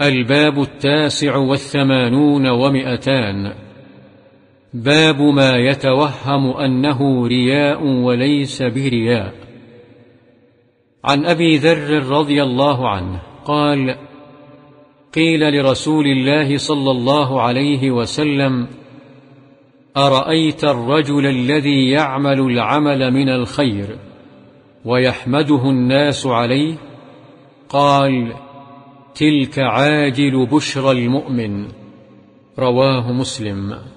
الباب 89 و200 باب ما يتوهم أنه رياء وليس برياء. عن أبي ذر رضي الله عنه قال: قيل لرسول الله صلى الله عليه وسلم: أرأيت الرجل الذي يعمل العمل من الخير ويحمده الناس عليه؟ قال: تلك عاجل بشرى المؤمن. رواه مسلم.